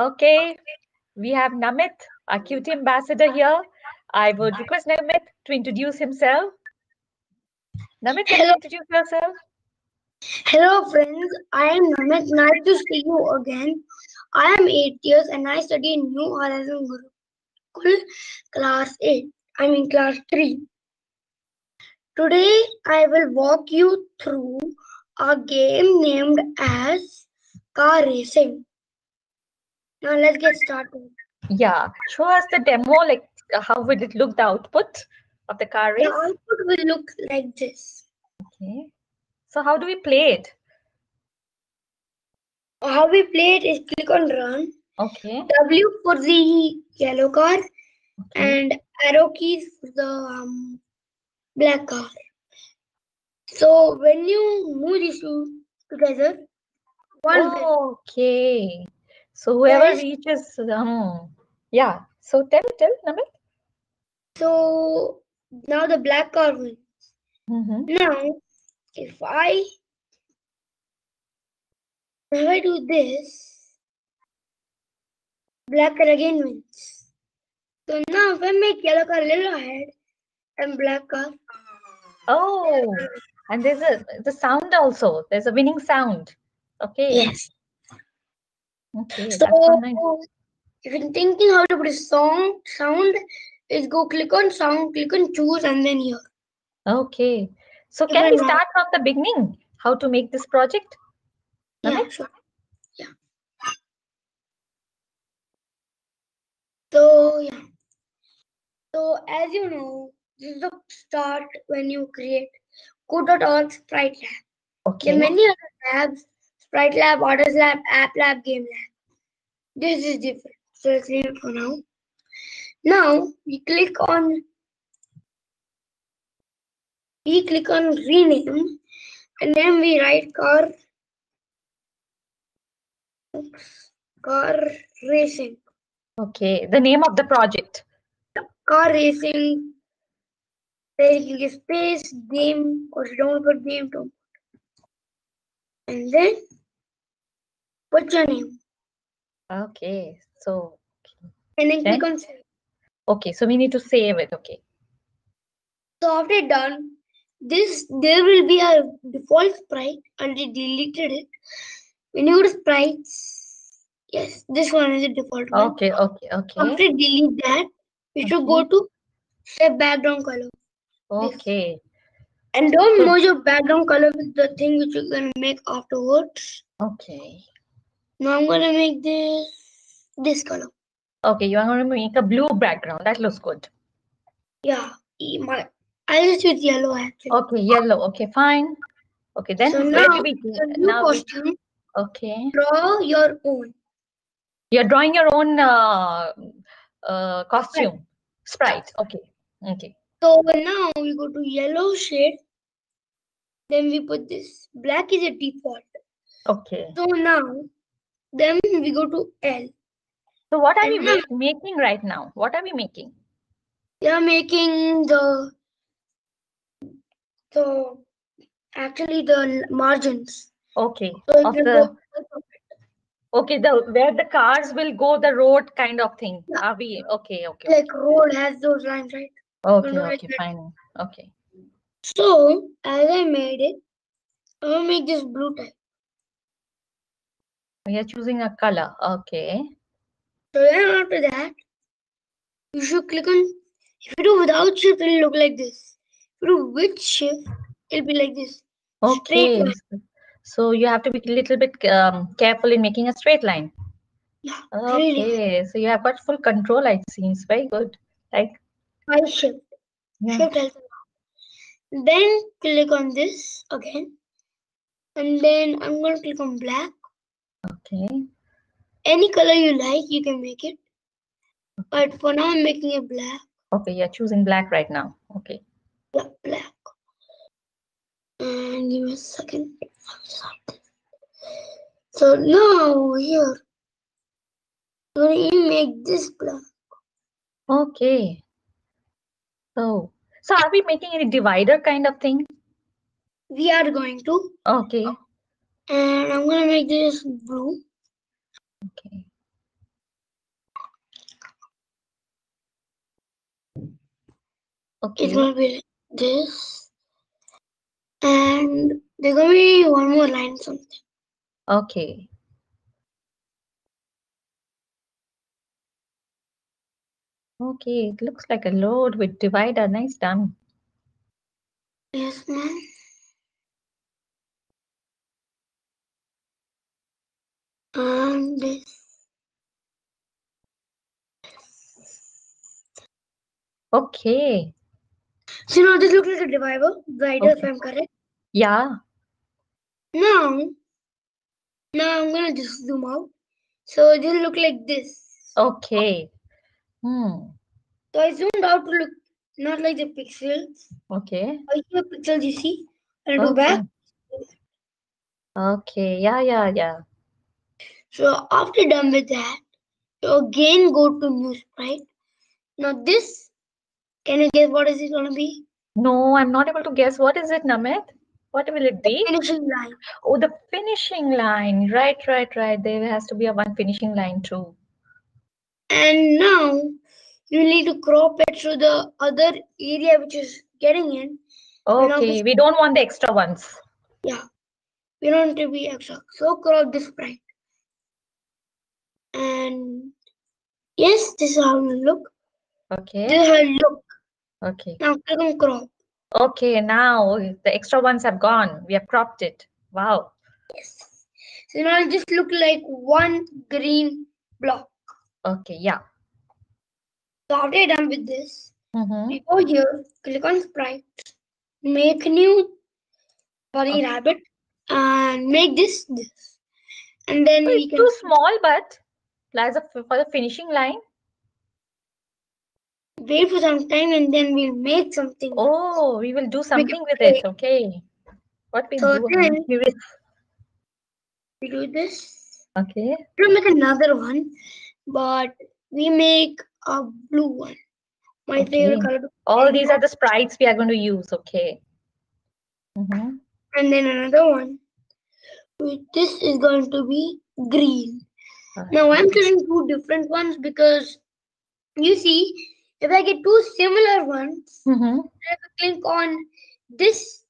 Okay, we have Namit, our QT ambassador here. I would request Namit to introduce himself. Namit, can you introduce yourself? Hello friends, I am Namit. Nice to see you again. I am 8 years and I study in New Horizon Group, class 3. Today I will walk you through a game named as Car Racing. Now let's get started. Yeah, show us the demo, like how would it look, the output of the car race? The output will look like this. Okay, so how do we play it? How we play it is click on run. Okay. W for the yellow car, okay, and arrow keys for the black car. So when you move these two together, okay. So whoever reaches, yeah. So tell Namit. So now the black car wins. Now if I do this, black car again wins. So now if I make yellow car a little ahead and black car. Oh, and there's the sound also. There's a winning sound. Okay. Yes. Okay, so if you're thinking how to put a song sound, is go click on sound, click on choose, and then here. Okay. So can we start from the beginning? How to make this project? Yeah, sure. Yeah. So yeah. So as you know, this is the start when you create code.org Sprite Lab. Okay. There are many other labs. Sprite Lab, Orders Lab, App Lab, Game Lab. This is different. So let's leave it for now. Now we click on rename, and then we write Car Racing. Okay, the name of the project. Car Racing. There you can give space, game, or you don't put game, don't put. And then what's your name? Okay, so. And then click on save. Okay, so we need to save it. Okay. So after done, there will be a default sprite. Already deleted it. When you go to sprites, yes, this one is the default one. Okay, okay, okay. After delete that, we should go to set background color. Okay. And don't merge your background color with the thing which you're gonna make afterwards. Okay. Now I'm gonna make this color. Okay, you are gonna make a blue background. That looks good. Yeah, I'll just use yellow actually. Okay, yellow. Okay, fine. Okay, then so now okay, draw your own. You're drawing your own costume sprite. Okay, okay. So now we go to yellow shade. Then we put this black is a default. Okay. So now. Then we go to L. So what are we making right now? What are we making? We are making the margins. Okay. So where the cars will go, the road kind of thing. Yeah. Are we okay? Like road has those lines, right? Okay, fine. Okay. So as I made it, I'm gonna make this blue type. We are choosing a color. Okay. So then after that, you should click on. If you do without shift, it will look like this. If you do with shift, it will be like this. Okay. Straight line. So you have to be a little bit careful in making a straight line. Yeah. Okay. Really. So you have got full control. It seems very good. Like shift. Yeah. Shift helps a lot. Then click on this again, and then I'm gonna click on black. Okay. Any color you like, you can make it. But for now, I'm making it black. Okay, you're choosing black right now. Okay. Yeah, black. And give me a second. So now here, you make this black. Okay. So are we making any divider kind of thing? We are going to. Okay. And I'm gonna make this blue. Okay. Okay. It's gonna be like this. And there's gonna be one more line something. Okay. Okay, it looks like a load with divider. Nice done. Yes, ma'am. And this. Okay. So now this looks like a divider, okay. If I'm correct. Yeah. Now I'm gonna just zoom out. So it will look like this. Okay. So I zoomed out to look not like the pixels. Okay. I see the pixels you see. I'll go back. Okay. Yeah. So after done with that, you again go to new sprite. Now this, can you guess what is it gonna be? No, I'm not able to guess. What is it, Namit? What will it be? The finishing line. Oh, the finishing line. Right. There has to be one finishing line too. And now you need to crop it through the other area which is getting in. Okay, we don't want the extra ones. Yeah, we don't want to be extra. So crop this sprite. And yes, this is how it will look. Okay. This is how it look. Okay. Now click on crop. Okay, now the extra ones have gone. We have cropped it. Wow. Yes. So now it just look like one green block. Okay, yeah. So after you're done with this, we go here, click on Sprite, make new bunny rabbit, and make this. And then we can... It's too small, but for the finishing line. Wait for some time and then we'll make something. Oh, we will do something with it. Okay. What we do is we do this. Okay. We'll make another one. But we make a blue one. My favorite color. All these are the sprites we are going to use. Okay. And then another one. This is going to be green. Now I'm choosing two different ones because you see, if I get two similar ones, I have to click on this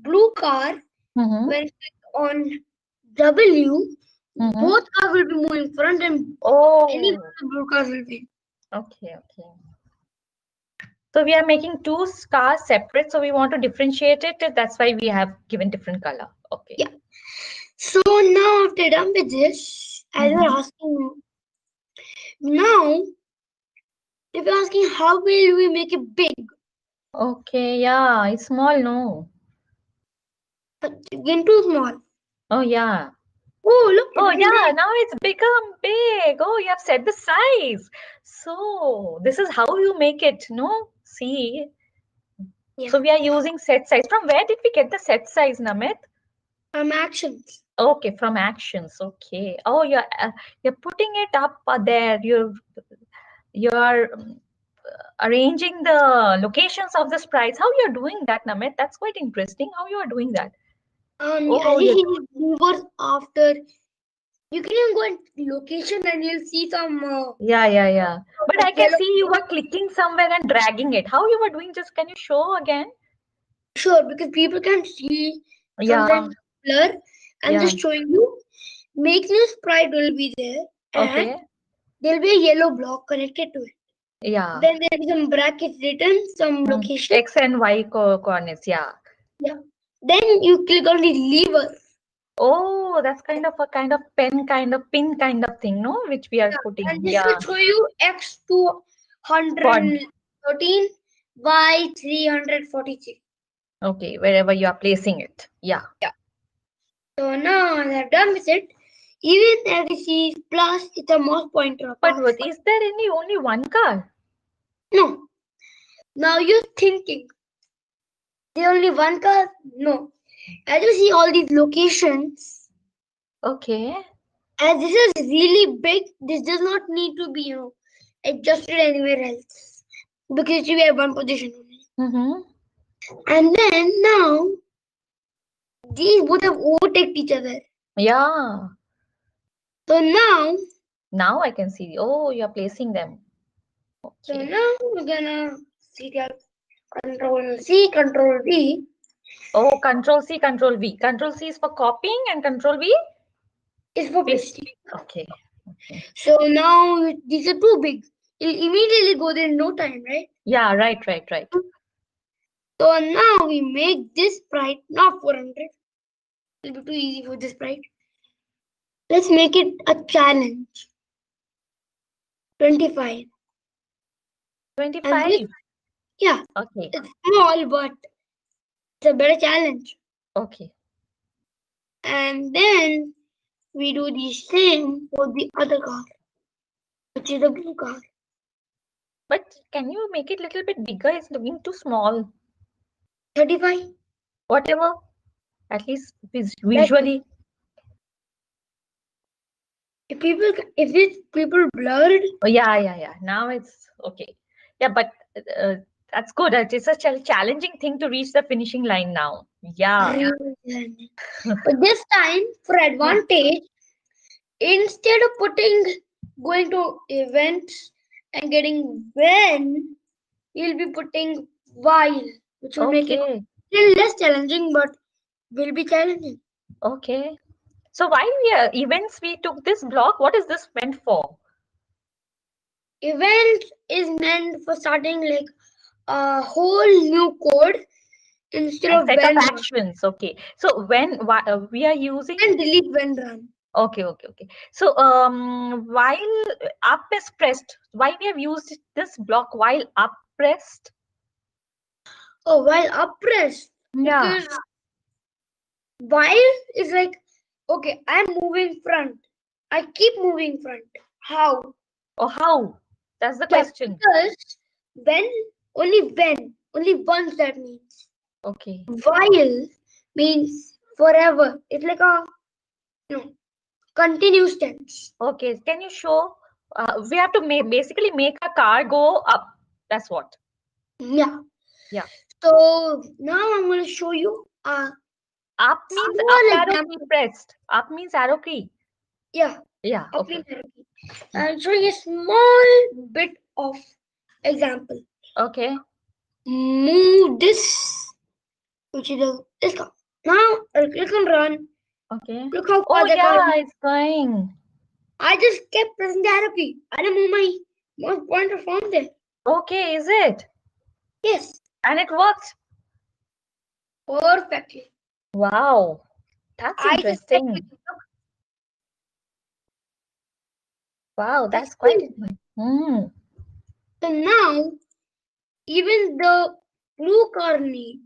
blue car. When I click on W, both cars will be moving front and any of the blue cars will be. Okay. So we are making two cars separate. So we want to differentiate it. That's why we have given different color. Okay. Yeah. So now after done with this, as you're asking, now if you're asking how will we make it big? Okay. Yeah. It's small. No. But again, too small. Oh yeah. Oh, look. Oh, yeah. Now it's become big. Oh, you have set the size. So this is how you make it. No, see. Yeah. So we are using set size. From where did we get the set size, Namit? From actions. Okay, from actions. Okay. Oh, you're putting it up there. You're arranging the locations of the sprites. How you're doing that, Namit? That's quite interesting. How you are doing that. After you can even go in location and you'll see some. Yeah. But I can see you were clicking somewhere and dragging it. How you were doing? Just can you show again? Sure, because people can see. Yeah. Blur. I'm just showing you. Make new sprite will be there. And there'll be a yellow block connected to it. Yeah. Then there'll be some brackets written, some location. X and Y coordinates. Yeah. Then you click on the lever. Oh, that's kind of a pen, pin kind of thing, no? Which we are putting. And this will show you X 213, Y 343. Okay, wherever you are placing it. Yeah. So now I have done with it. Even as you see plus, it's a mouse pointer. But what, is there only one car? No. Now you're thinking. There only one car? No. As you see all these locations. Okay. As this is really big, this does not need to be adjusted anywhere else because we have one position only. And then now these both have overtaken each other. Yeah. So now I can see. Oh, you are placing them. Okay. So now we're gonna see that. Control-C, Control-V. Oh, Control-C, Control-V. Control-C is for copying and Control-V is for pasting. Okay. Okay. So now these are too big. It'll immediately go there in no time, right? Yeah, right. So now we make this sprite not 400. It'll be too easy for this sprite. Let's make it a challenge. 25. 25? This, yeah. Okay. It's small, but it's a better challenge. Okay. And then we do the same for the other car, which is the blue car. But can you make it a little bit bigger? It's looking too small. 35. Whatever. At least visually. If it's people blurred. Oh, yeah. Now it's okay. Yeah, but that's good. It's such a challenging thing to reach the finishing line now. Yeah. But this time, for advantage, instead of going to events and getting when, you'll be putting while, which will make it little less challenging, but will be challenging. Okay. So while we are events, we took this block. What is this meant for? Event is meant for starting like a whole new code instead of set of actions. Okay. So when we are using and delete when run. Okay. So while up is pressed, why we have used this block while up pressed? Oh, while up pressed. Yeah. Because while is like, okay, I'm moving front. I keep moving front. How? Oh, how? That's the question. Because when, only once that means. Okay. While means forever. It's like a continuous tense. Okay. Can you show? We have to basically make a car go up. That's what. Yeah. Yeah. So now I'm going to show you up means arrow key pressed. Up means arrow key. Yeah. Yeah. Okay. I'm showing a small bit of example. Okay. Move this, which is this car. Now I'll click on run. Okay. Look how far the car is going. I just kept pressing the arrow key. I didn't move my mouse pointer from there. Okay, is it? Yes. And it worked perfectly. Wow, that's interesting. Wow, that's quite cool. So now, even the blue car needs.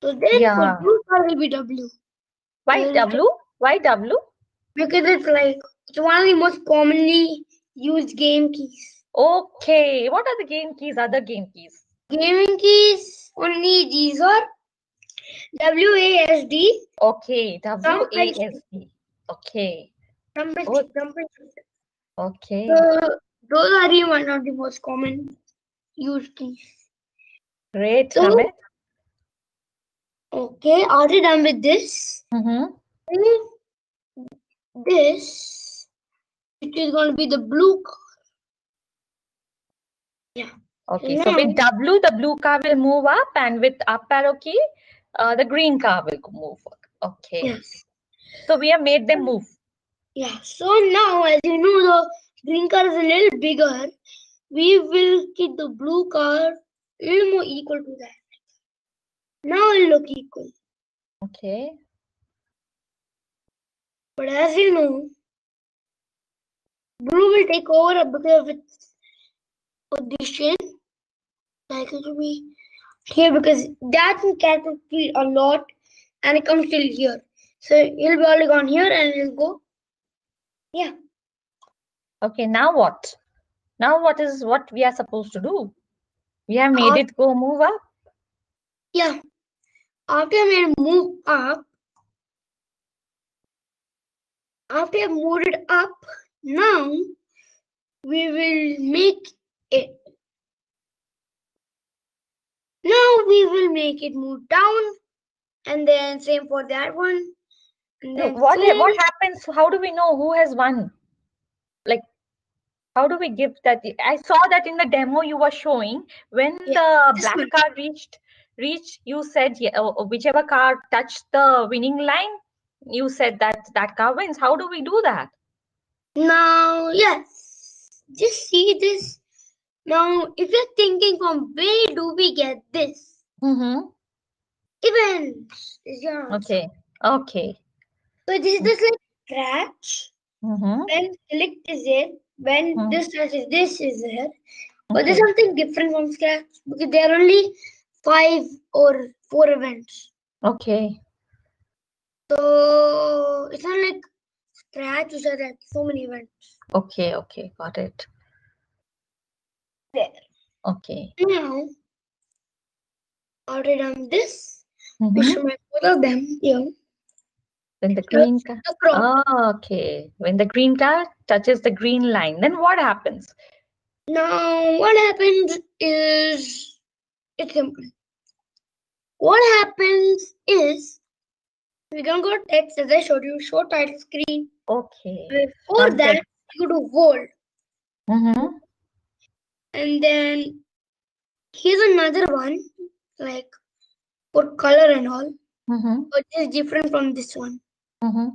So then for blue car will be W. Why W? Why W? Because it's one of the most commonly used game keys. Okay, what are the game keys? Other game keys? Gaming keys, only these are. WASD. Okay, WASD. Okay. Okay. So those are one of the most common used keys. Great. So, okay, are you done with this? This, which is going to be the blue car. Yeah. Okay, so with W, the blue car will move up, and with up arrow key, the green car will move. Okay. Yes. So we have made them move. Yeah. So now, as you know, the green car is a little bigger. We will keep the blue car a little more equal to that. Now it will look equal. Okay. But as you know, blue will take over because of its position. Like it will be here because that will catapult a lot and it comes till here. So it'll be all gone here and it'll go. Yeah. Okay, now what? Now what is what we are supposed to do? We have made it go move up. Yeah. After I moved it up, now we will make it. Now we will make it move down, and then same for that one. And then what happens? How do we know who has won? Like, How do we give that? I saw that in the demo you were showing, when the black car reached, you said whichever car touched the winning line, you said that car wins. How do we do that? Now, yes, just see this. Now, if you're thinking from where do we get this? Mm-hmm. Events is your answer. Okay. So this is like scratch. Mm-hmm. When select is there, when mm-hmm. this is there, but there's something different from scratch because there are only 5 or 4 events. Okay. So it's not like scratch, which are like so many events. Okay, got it. There. Okay. Now, already done this. Mm-hmm. We should make both of them here. When the green car, when the green car touches the green line, then what happens? Now, what happens is it's simple. What happens is we're gonna go to text, as I showed you, show title screen. Okay. Before that, you do bold. Mm-hmm. And then here's another one, like put color and all, which is different from this one. Mm-hmm.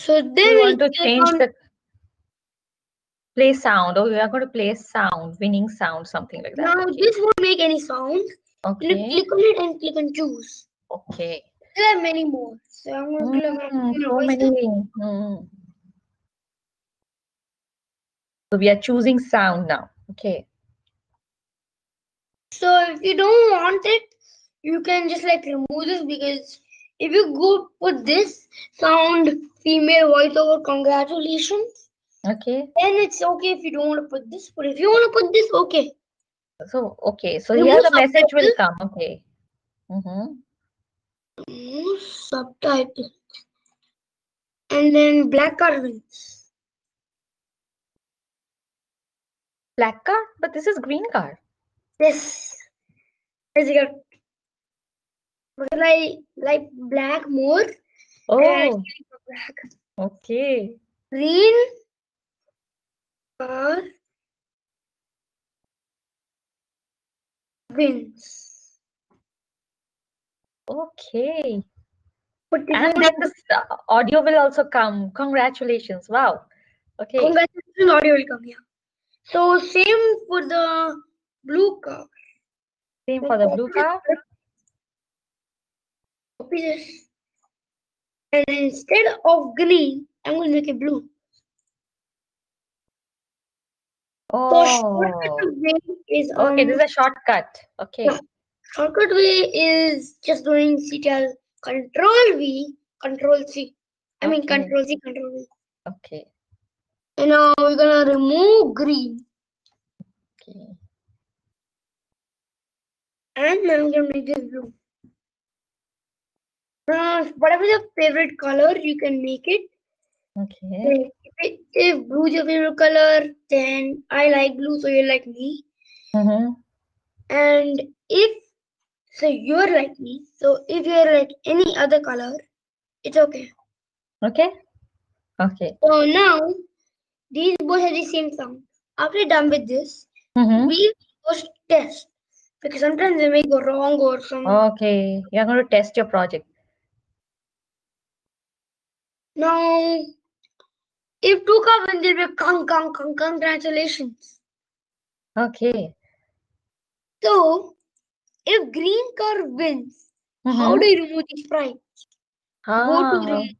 So then we want to change the play sound. Oh, we are going to play sound, winning sound, something like that. Now this won't make any sound. Okay. You click on it and click on choose. Okay. There are many more. So I'm going to click on So we are choosing sound now. Okay. So if you don't want it, you can just like remove this, because if you go put this sound, female voiceover, congratulations. Okay. Then it's okay if you don't want to put this. But if you want to put this, okay. So, okay. So remove here the message will come. Okay. Mm-hmm. Subtitle. And then black car wins. Black car? But this is green car. Yes. Because I like black more. Oh. Black. Okay. Green. Wins. Okay. And then the audio will also come. Congratulations. Wow. Okay. Congratulations. Audio will come here. Yeah. So same for the blue car. Same for the blue car. And instead of green, I'm going to make it blue. Oh, so is okay. This is a shortcut. Okay. No, shortcut way is just doing CTRL Control V, Control C. Control C, Control V. Okay. And now we're gonna remove green. Okay. And now I'm gonna make this blue. Whatever your favorite color, you can make it. Okay. If blue is your favorite color, then I like blue, so you're like me. And if so, you're like me. So if you're like any other color, it's okay. Okay. So now these both have the same sound. After done with this, we first test, because sometimes they may go wrong or something. Okay, you're going to test your project. Now, if two car win, there will be congratulations. Okay. So, if green car wins, how do you remove the sprite? Go to green.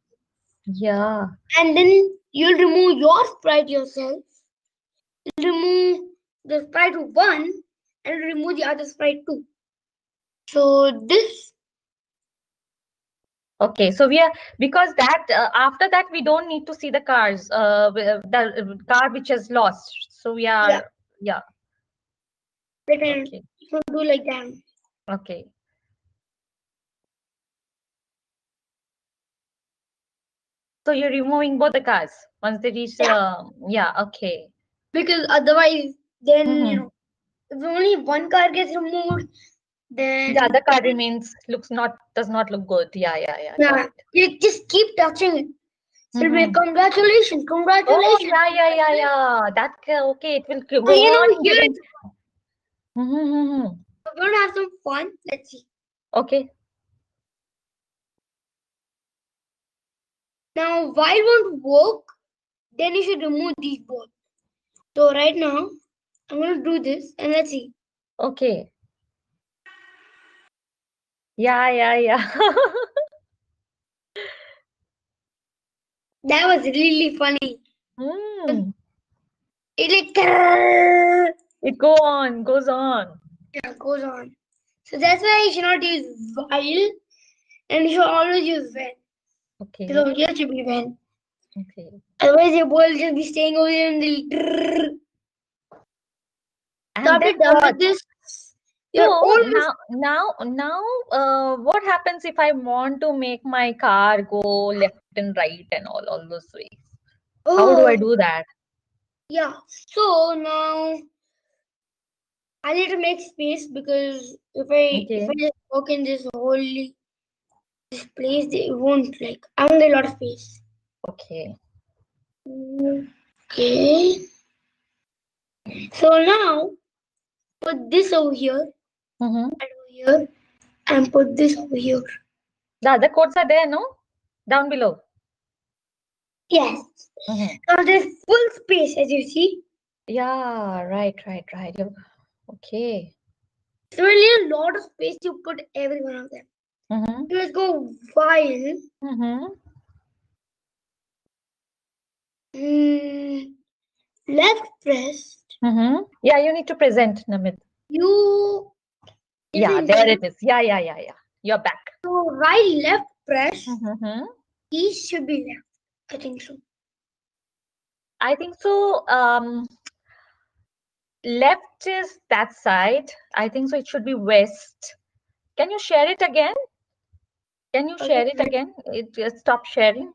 Yeah. And then you'll remove your sprite yourself. You'll remove the sprite who won and remove the other sprite too. So, this. Okay, so we are, because that after that we don't need to see the cars, the car which has lost. So we are, We can do like that. Okay. So you're removing both the cars once they reach. Okay. Because otherwise, then you know, if only one car gets removed, then the other car remains, does not look good. Yeah. Just keep touching it. Mm-hmm. Congratulations, congratulations. Oh, yeah. That, okay, it will go on. Mm-hmm. We're going to have some fun. Let's see. Okay. Now, while it won't work, then you should remove these both. So right now, I'm going to do this and let's see. Okay. Yeah. That was really funny. Mm. It goes on. Yeah, it goes on. So that's why you should not use while and you should always use when. Okay. So you should be when. Okay. Otherwise your ball will be staying over here and they'll stop it down with this. So now, what happens if I want to make my car go left and right and all those ways? Oh. How do I do that? Yeah, so now I need to make space because if I just walk in this whole place, they won't like. I want a lot of space. Okay. So now put this over here. Mm-hmm. And over here, and put this over here. The other codes are there, no? Down below. Yes. Mm-hmm. Now there's full space, as you see. Yeah, right. Okay. So really a lot of space you put every one of them. Mm-hmm. So let's go while. Mm-hmm. Left pressed. Mm-hmm. Yeah, you need to present, Namit. There it is. Yeah. You're back. So right, left press. Mm-hmm. These should be left. I think so. Left is that side. I think so. It should be west. Can you share it again? Stop sharing.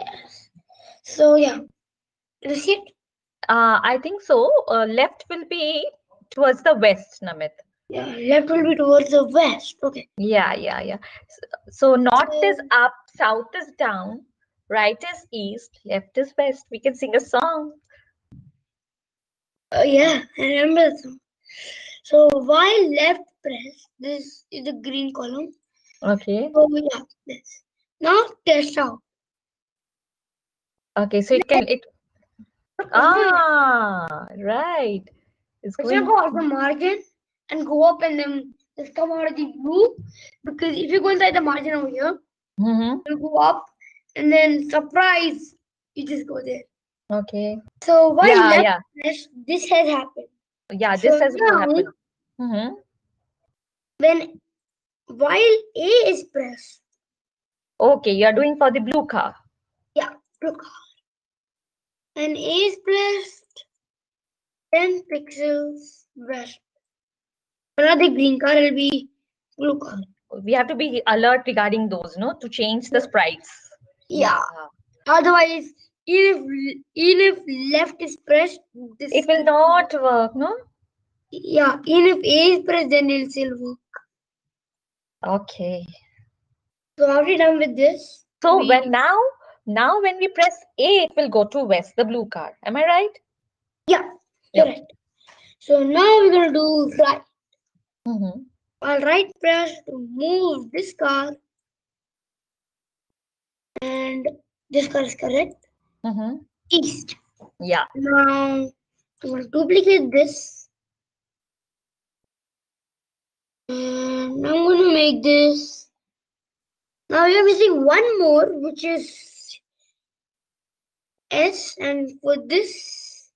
Yes. So yeah. You see it? I think so. Left will be towards the west, Namit. Yeah, left will be towards the west. Okay. Yeah. So north is up, south is down, right is east, left is west. We can sing a song. Yeah, I remember the song. So while left press, this is the green column. Okay. So yeah, this. Now test out. Okay, so right. It's going to go off the margin and go up and then just come out of the blue. Because if you go inside the margin over here, mm-hmm. You'll go up and then surprise, you just go there. Okay. So while this has happened. Yeah, this has happened. Mm-hmm. When while A is pressed. Okay, you're doing for the blue car. Yeah, blue car. And A is pressed, 10 pixels pressed. Another green car will be blue car. We have to be alert regarding those, no? To change the sprites. Yeah. Otherwise, even if left is pressed, it will not work, no? Yeah. Even if A is pressed, then it will still work. Okay. So are we done with this? So Now, when we press A, it will go to west, the blue car. Am I right? Yeah, correct. Right. So now we're going to do right. Mm-hmm. While right press to move this car. And this car is correct. Mm-hmm. East. Yeah. Now, I'm going to duplicate this. And I'm going to make this. Now we are missing one more, which is S, and for this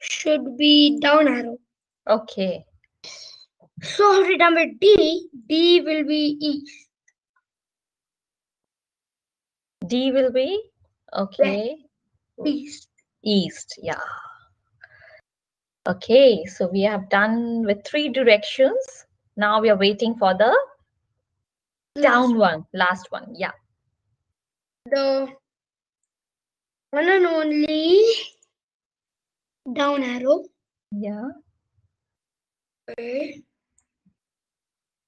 should be down arrow. Okay. So remember D will be east. D will be okay. East, yeah. Okay, so we have done with three directions. Now we are waiting for the last one. Yeah. The one and only down arrow. Yeah. Okay.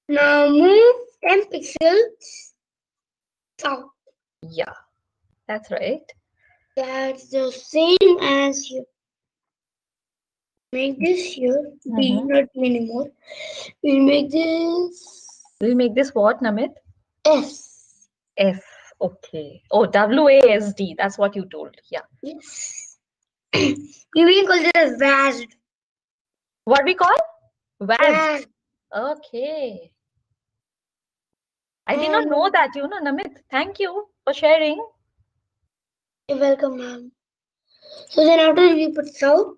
Now move 10 pixels south. Yeah, that's right. That's the same as you make this here be not anymore. We'll make this what, Namit? S. F. Okay. Oh, WASD. That's what you told. Yeah. Yes. We will call it as WASD. What we call? WASD. Okay. I did not know that, you know, Namit. Thank you for sharing. You're welcome, ma'am. So then after we put south,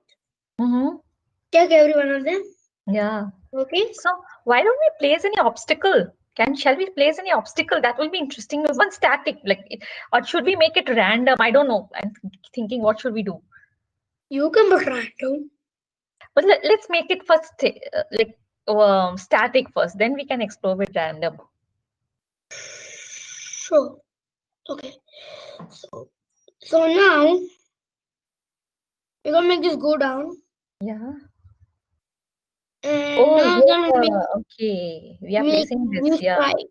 check every one of them. Yeah. Okay. So why don't we place any obstacle? Shall we place any obstacle? That will be interesting. One static, or should we make it random? I don't know. I'm thinking, what should we do? You can put random. But let's make it first, static first. Then we can explore with random. Sure. Okay. So now we're gonna make this go down. Yeah. And okay. We are placing this. Yeah. Sprite.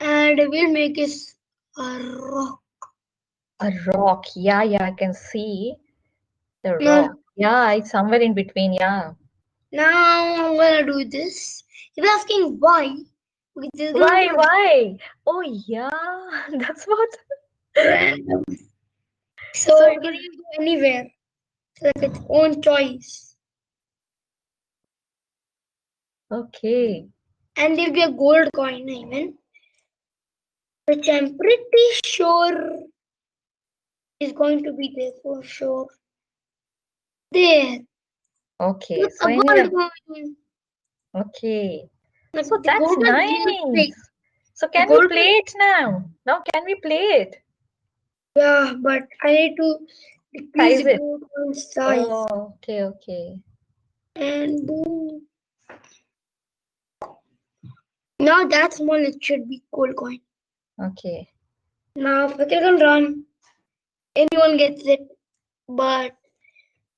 And we'll make this a rock. A rock. Yeah, yeah. I can see the rock. Yeah, it's somewhere in between. Yeah. Now I'm gonna do this. If you're asking why. Why? Why? Oh, yeah. That's what. Random. So it can go anywhere. It's like its own choice. Okay. And there'll be a gold coin, which I'm pretty sure is going to be there for sure. There. Okay. Look, so a gold coin. Okay. So that's nice. So can we play it now? Now can we play it? Yeah, but I need to decrease the size. Oh, okay, okay. And boom. Now that's small, it should be gold coin. Okay. Now if I can run, anyone gets it. But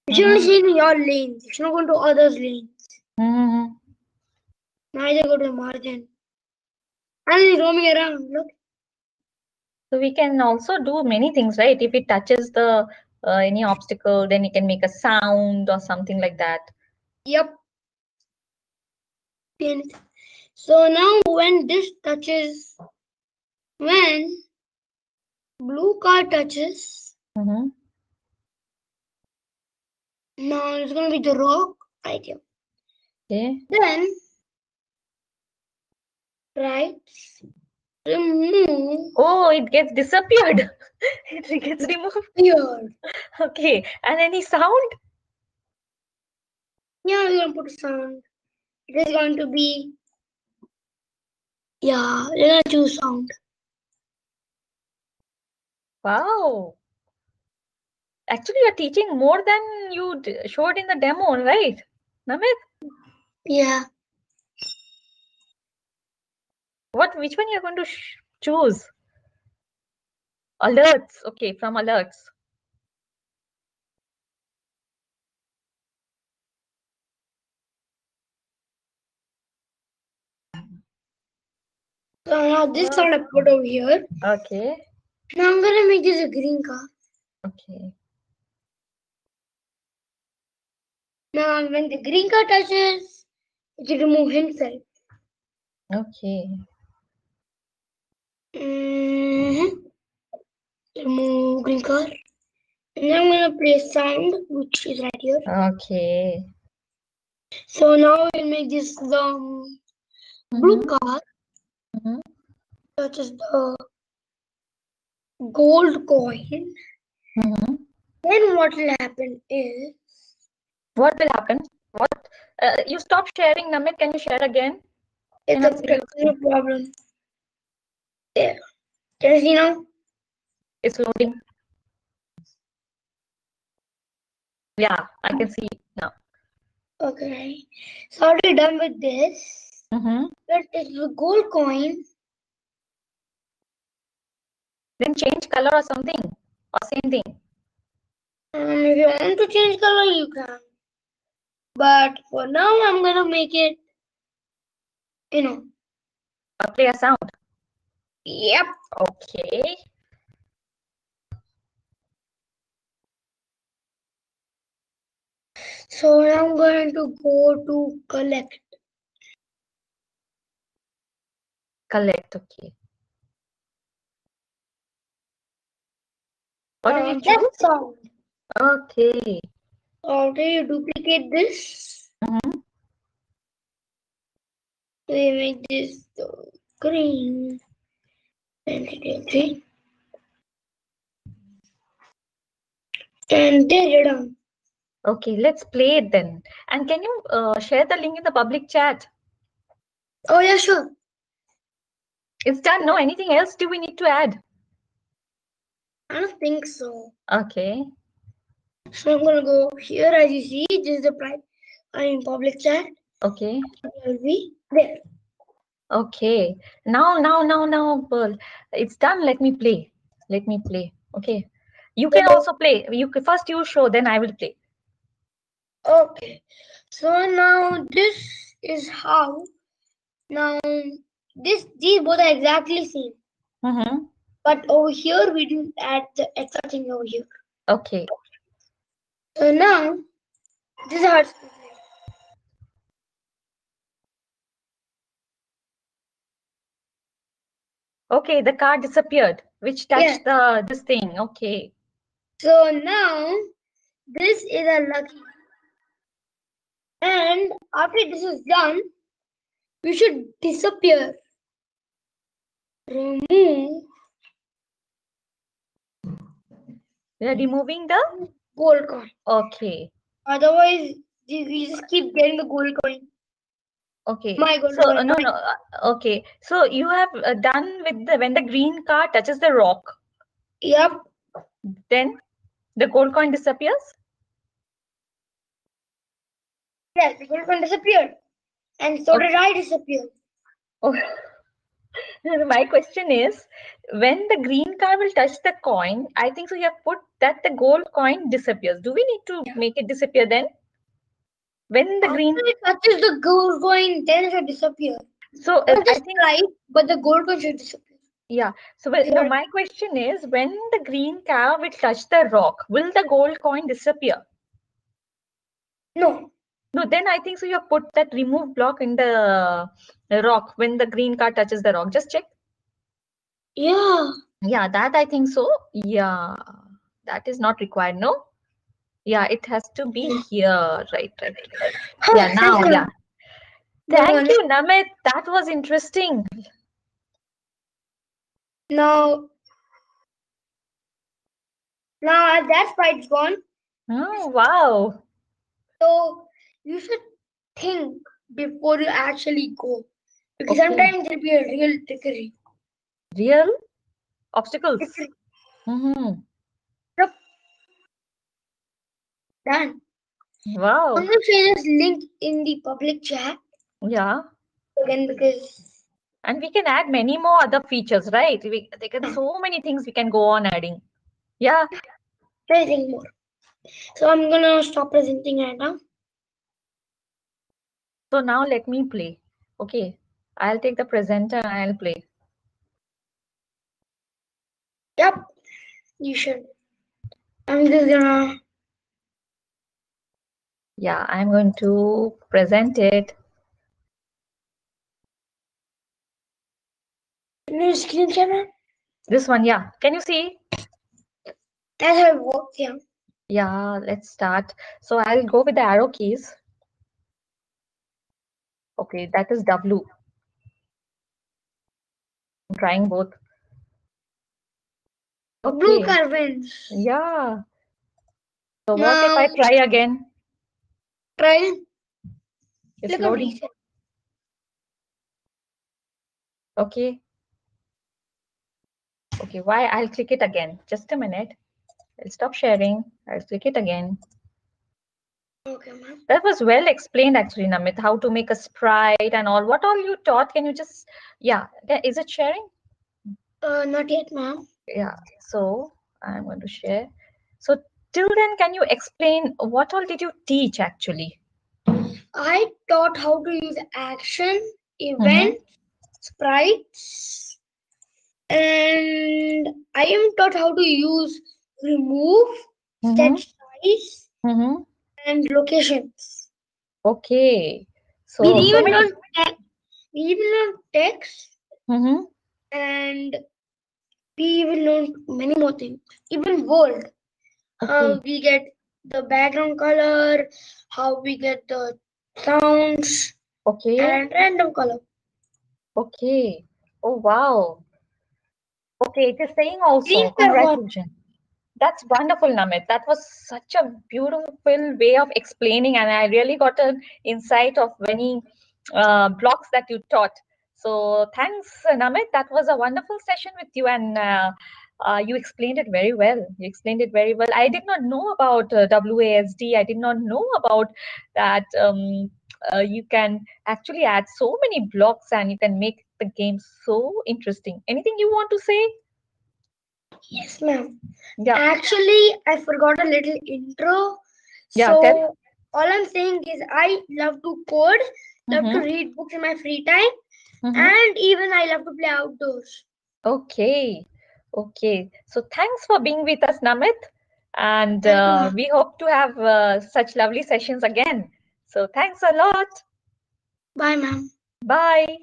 it's only staying in your lanes. It's not going to others' lanes. Neither go to the margin. And it's roaming around, look. So we can also do many things, right? If it touches the any obstacle, then it can make a sound or something like that. Yep. So now when this touches, when blue car touches, now it's going to be the rock right here. Okay. Then remove. Oh, it gets disappeared. It gets removed. Yeah. Okay. And any sound? Yeah, we're gonna put a sound. It is going to be. Yeah, we're gonna choose sound. Wow. Actually, you're teaching more than you showed in the demo, right, Namit? Yeah. Which one you're going to choose? Alerts. Okay, from alerts. So now this sort of put over here. Okay. Now I'm gonna make this a green car. Okay. Now when the green car touches, it will remove himself. Okay. Remove green car. And I'm gonna play sound, which is right here. Okay. So now we'll make this the blue car, which is the gold coin. Then what will happen is. What will happen? What? You stop sharing, Namit. Can you share again? It's a technical problem. There. Can you see now? It's loading. Yeah, I can see it now. Okay. So already done with this. But it's the gold coin. Then change color or something. Or same thing. If you want to change color, you can. But for now, I'm going to make it, you know. Play a sound. Yep. Okay. So now I'm going to go to collect. Collect, okay. What do you choose? Sound. Okay. Do you duplicate this? Mm-hmm. We make this green. And there it is. Okay, let's play it then. And can you share the link in the public chat? Oh, yeah, sure. It's done. No, anything else do we need to add? I don't think so. Okay. So I'm going to go here. As you see, this is the private in public chat. Okay. I'll be there. Okay. Now, Pearl. It's done. Let me play. Okay. You can also play. First you show, then I will play. Okay. So now this is how. Now these both are exactly same. Mm-hmm. But over here we didn't add the extra thing over here. Okay. So now this is how it's going to play. Okay, the car disappeared, which touched this thing. Okay. So now this is a lucky. And after this is done, we should disappear. Remove. We are removing the gold coin. Okay. Otherwise, we just keep getting the gold coin. Okay. My gold coin. So no. Okay. So you have done with when the green car touches the rock. Yep. Then the gold coin disappears. Yes, the gold coin disappeared, and so did I disappear. Oh. My question is, when the green car will touch the coin, I think so you have put that the gold coin disappears. Do we need to make it disappear then? When the green touches the gold coin, then it should disappear. So I think right, but the gold coin should disappear. Yeah. So no, my question is, when the green car will touch the rock, will the gold coin disappear? No. No, then I think so you have put that remove block in the rock when the green car touches the rock. Just check. Yeah. Yeah, that I think so. Yeah, that is not required. No. Yeah, it has to be here. Right. Yeah, now. Yeah. Thank you, Namit. That was interesting. Now that fight's gone. Oh, wow. So you should think before you actually go, because sometimes there'll be a real trickery. Real obstacles. Mm-hmm. Yep. Done. Wow. I'm gonna share this link in the public chat. Yeah. Again, because. And we can add many more other features, right? There can so many things we can go on adding. Yeah. Anything more. So I'm gonna stop presenting right now. So now let me play. Okay, I'll take the presenter and I'll play. Yep, you should. I'm just gonna. Yeah, I'm going to present it. New screen camera? This one, yeah. Can you see? That's how it works, yeah. Yeah, let's start. So I'll go with the arrow keys. Okay, that is W. I'm trying both. Okay. Blue car wins. Yeah. So now, what if I try again? Try. It's loading. Okay. Okay, why? I'll click it again. Just a minute. I'll stop sharing. I'll click it again. Okay, ma'am. That was well explained, actually, Namit, how to make a sprite and all. What all you taught? Can you just, yeah, is it sharing? Not yet, ma'am. Yeah, so I'm going to share. So till then, can you explain what all did you teach, actually? I taught how to use action, event, sprites, and I am taught how to use remove, set size, and locations. Okay. So we even learn text. Mm-hmm. And we even learn many more things. Even world. Okay. We get the background color, how we get the sounds. Okay. And random color. Okay. Oh, wow. Okay, it is saying also. Congratulations. That's wonderful, Namit. That was such a beautiful way of explaining, and I really got an insight of many blocks that you taught. So thanks, Namit. That was a wonderful session with you, and you explained it very well. I did not know about WASD. I did not know about that you can actually add so many blocks and you can make the game so interesting. Anything you want to say? Yes, ma'am. Yeah. Actually, I forgot a little intro. Yeah, so all I'm saying is I love to code, love to read books in my free time, and even I love to play outdoors. Okay. Okay. So thanks for being with us, Namit. And we hope to have such lovely sessions again. So thanks a lot. Bye, ma'am. Bye.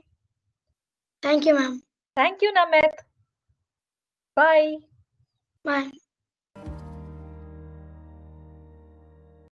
Thank you, ma'am. Thank you, Namit. Bye. Bye.